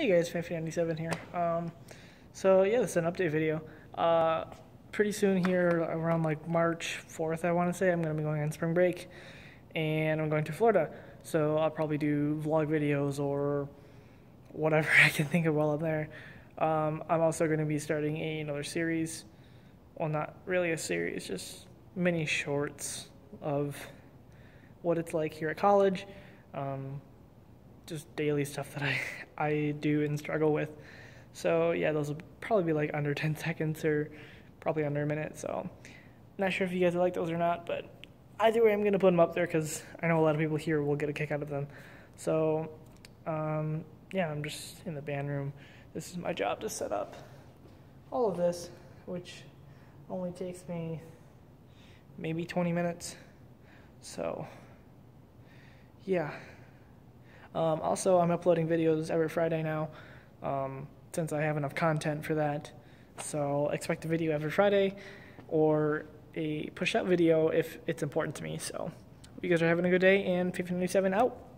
Hey guys, Phanpy97 here. So yeah, this is an update video. Pretty soon here, around like March 4th, I want to say, I'm going to be going on spring break, and I'm going to Florida. So I'll probably do vlog videos or whatever I can think of while I'm there. I'm also going to be starting another series. Well, not really a series, just mini shorts of what it's like here at college. Just daily stuff that I do and struggle with. So yeah, those will probably be like under 10 seconds or probably under a minute. So not sure if you guys like those or not, but either way I'm going to put them up there because I know a lot of people here will get a kick out of them. So yeah, I'm just in the band room. This is my job to set up all of this, which only takes me maybe 20 minutes. So yeah. Also, I'm uploading videos every Friday now, since I have enough content for that. So expect a video every Friday, or a push-up video if it's important to me. So hope you guys are having a good day, and Phanpy97 out.